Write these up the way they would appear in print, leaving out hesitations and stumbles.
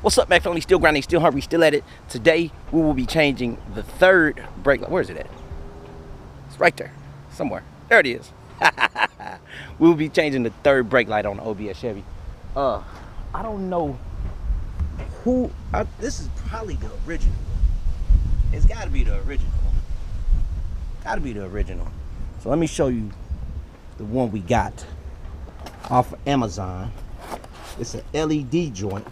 What's up, Mac? Only still grinding, still hungry, still at it. Today we will be changing the third brake light. Where is it at? It's right there, somewhere. There it is. We'll be changing the third brake light on the OBS Chevy. I don't know who. This is probably the original. It's got to be the original. Got to be the original. So let me show you the one we got off of Amazon. It's an LED joint.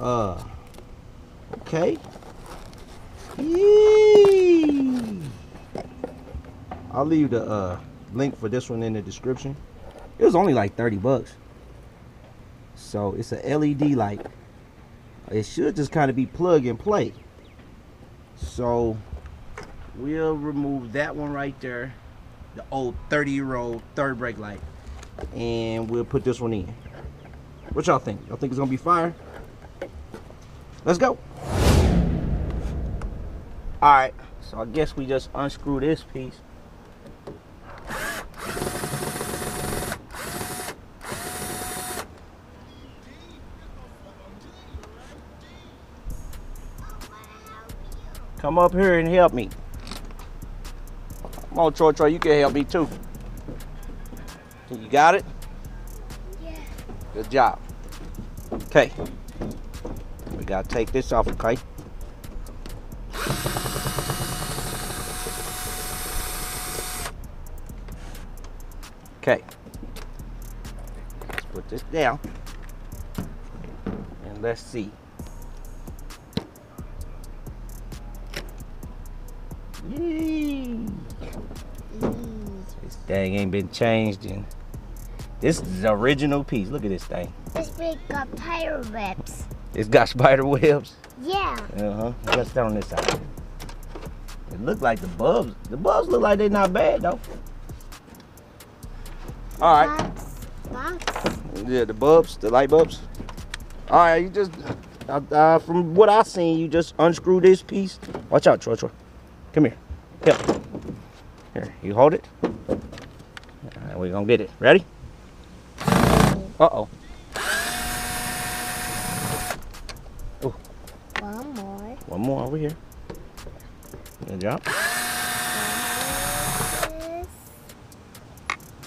Okay. Yee. I'll leave the link for this one in the description. It was only like 30 bucks. So it's a LED light. It should just kind of be plug and play. So we'll remove that one right there, the old 30-year-old third brake light, and we'll put this one in. What y'all think? Y'all think it's gonna be fire? Let's go. All right, so I guess we just unscrew this piece. Come up here and help me. Come on, Troy, you can help me too. You got it? Yeah. Good job. Okay. We gotta take this off, okay? Okay. Let's put this down. And let's see. Yee. This thing ain't been changed in. This is the original piece. Look at this thing. This big got spider webs. It's got spider webs? Yeah. Uh-huh. Let's start on this side. It looked like the bulbs. The bulbs look like they're not bad though. Alright. Yeah, the bulbs, the light bulbs. Alright, you just from what I seen, you just unscrew this piece. Watch out, Troy. Come here. Help. Here, you hold it. All right, we're gonna get it. Ready? Uh-oh. Ooh. One more. One more over here. Good job.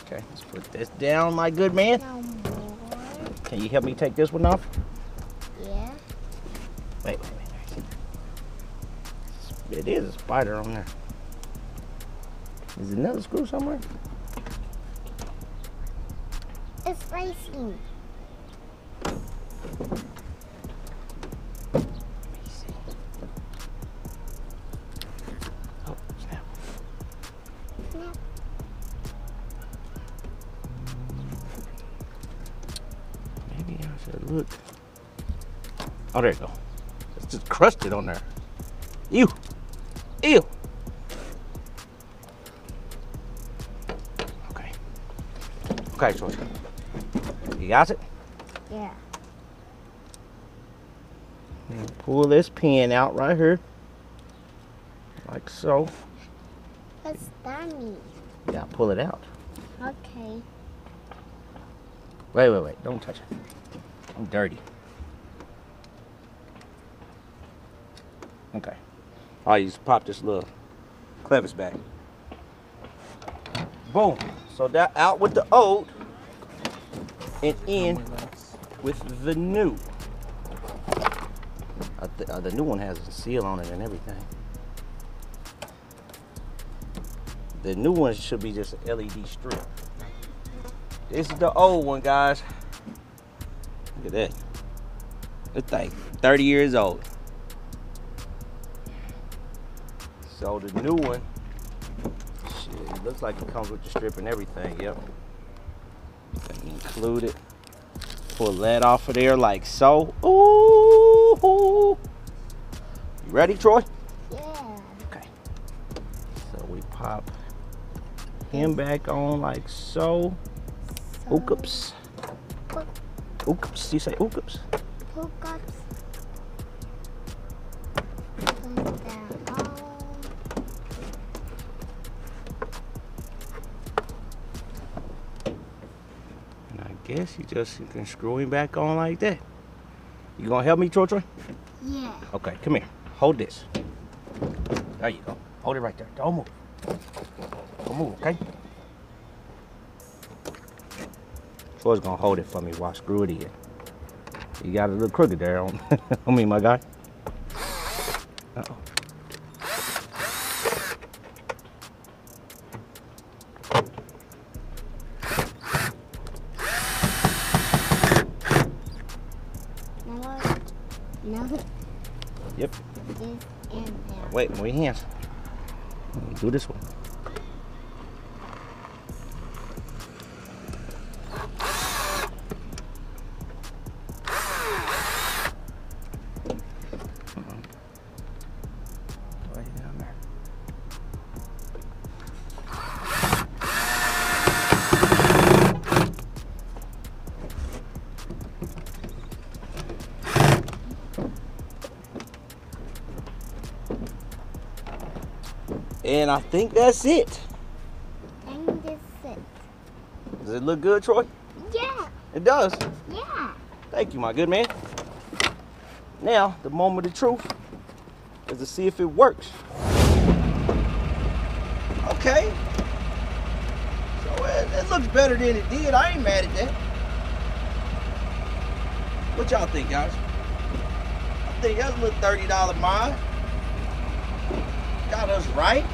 Okay, let's put this down, my good man. Can you help me take this one off? Yeah. Wait. It is a spider on there. Is another screw somewhere? It's racing. Let me see. Oh, snap. Snap. Maybe I should look. Oh, there you go. It's just crusted on there. Ew. Ew. Okay. Okay, Troy. You got it? Yeah. And pull this pin out right here. Like so. What's that mean? You gotta pull it out. Okay. Wait. Don't touch it. I'm dirty. Okay. All right, you just pop this little clevis back. Boom. So that out with the old and in with the new. The new one has a seal on it and everything. The new one should be just an LED strip. This is the old one, guys. Look at that. Good thing. 30 years old. So the new one, shit, it looks like it comes with the strip and everything, yep. Include it. Pull that off of there like so. Ooh! You ready, Troy? Yeah. Okay. So we pop him back on like so. Ookups. Ookups. You say ookups? Ookups. Yes, you can screw him back on like that. You gonna help me, Troy Troy? Yeah. Okay, come here. Hold this. There you go. Hold it right there. Don't move. Don't move, okay? Troy's gonna hold it for me while I screw it in. You got a little crooked there on on me, my guy. Uh-oh. Yep. Wait, move your hands. Do this one. And I think that's it. I think that's it. Does it look good, Troy? Yeah. It does? Yeah. Thank you, my good man. Now, the moment of truth is to see if it works. Okay. So it looks better than it did. I ain't mad at that. What y'all think, guys? I think that's a little $30 mine. Got us right.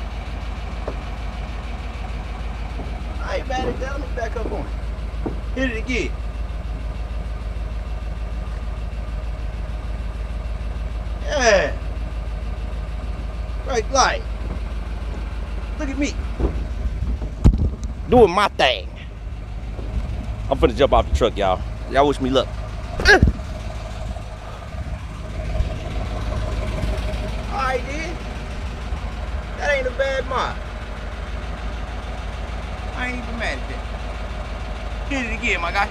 I ain't mad at that. Let me back up on it. Hit it again. Yeah. Right light. Look at me. Doing my thing. I'm finna jump off the truck, y'all. Y'all wish me luck. Alright then. That ain't a bad mod. I ain't even mad at that. Hit it again, my guy.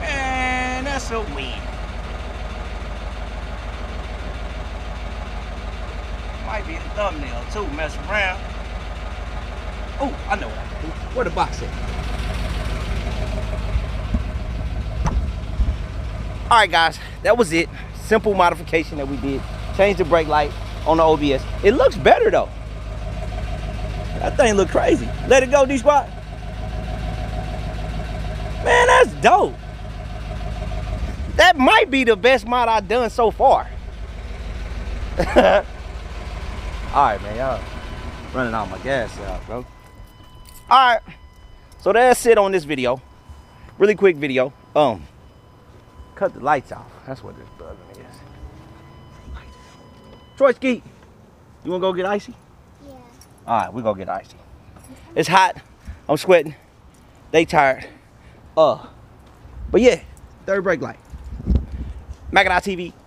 Man, that's a win. Might be in the thumbnail too, mess around. Oh, I know what I do. Where the box at? Alright guys, that was it. Simple modification that we did. Change the brake light on the OBS. It looks better though. That thing look crazy. Let it go, D-Spot. Man, that's dope. That might be the best mod I've done so far. Alright, man, y'all running out my gas out, bro. Alright, so that's it on this video. Really quick video. Cut the lights off. That's what this bugging is. Troy Skeet, you wanna go get icy? Yeah. All right, we gonna get icy. It's hot, I'm sweating, they tired. But yeah, third brake light. Mac or Die TV.